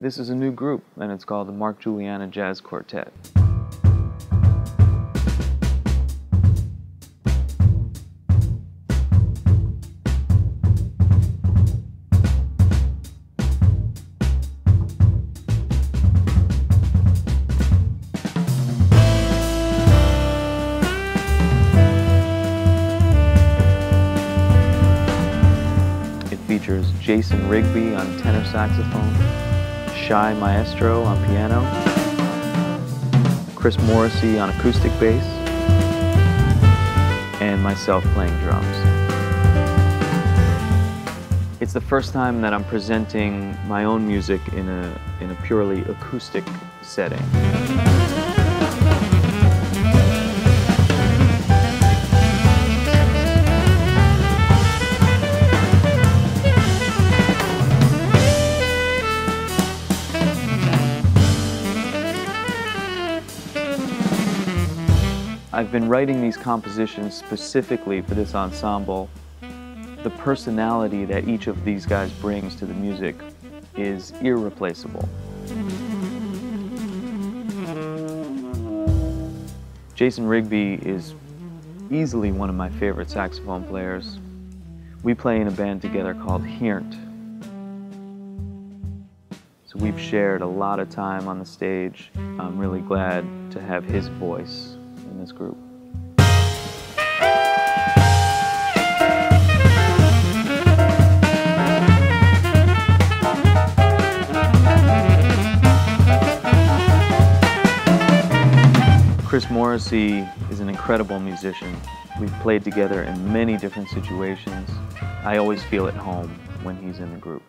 This is a new group, and it's called the Mark Guiliana Jazz Quartet. It features Jason Rigby on tenor saxophone, Shai Maestro on piano, Chris Morrissey on acoustic bass, and myself playing drums. It's the first time that I'm presenting my own music in a purely acoustic setting. I've been writing these compositions specifically for this ensemble. The personality that each of these guys brings to the music is irreplaceable. Jason Rigby is easily one of my favorite saxophone players. We play in a band together called HEERNT. So we've shared a lot of time on the stage. I'm really glad to have his voice in this group. Chris Morrissey is an incredible musician. We've played together in many different situations. I always feel at home when he's in the group.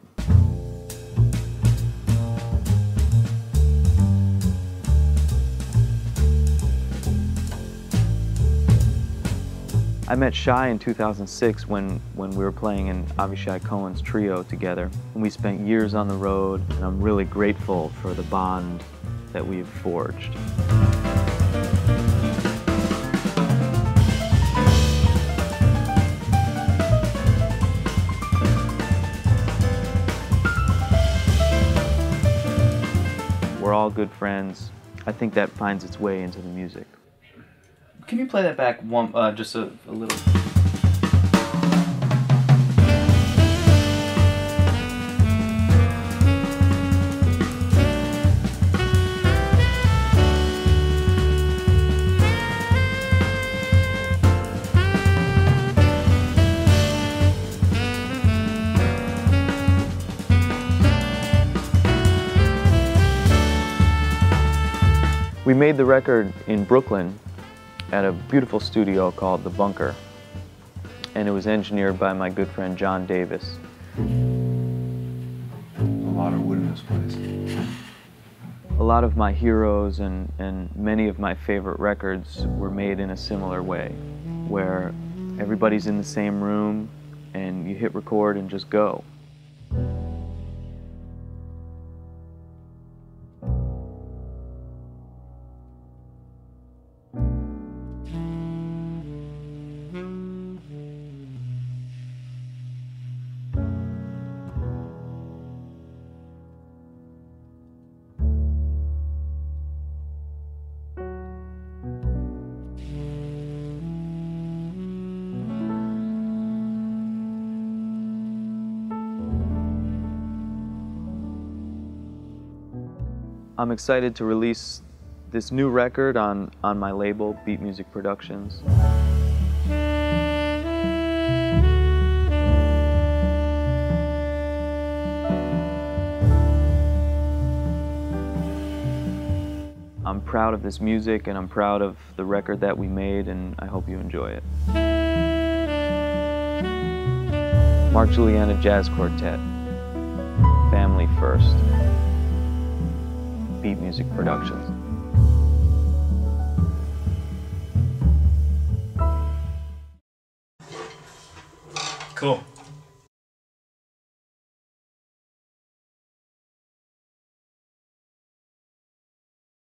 I met Shai in 2006 when we were playing in Avishai Cohen's trio together. And we spent years on the road, and I'm really grateful for the bond that we've forged. We're all good friends. I think that finds its way into the music. Can you play that back one, just a little? We made the record in Brooklyn at a beautiful studio called The Bunker, and it was engineered by my good friend John Davis. A lot of wood in this place. A lot of my heroes and many of my favorite records were made in a similar way, where everybody's in the same room and you hit record and just go. I'm excited to release this new record on my label, Beat Music Productions. I'm proud of this music, and I'm proud of the record that we made, and I hope you enjoy it. Mark Guiliana Jazz Quartet, Family First. Beat Music Productions. Cool.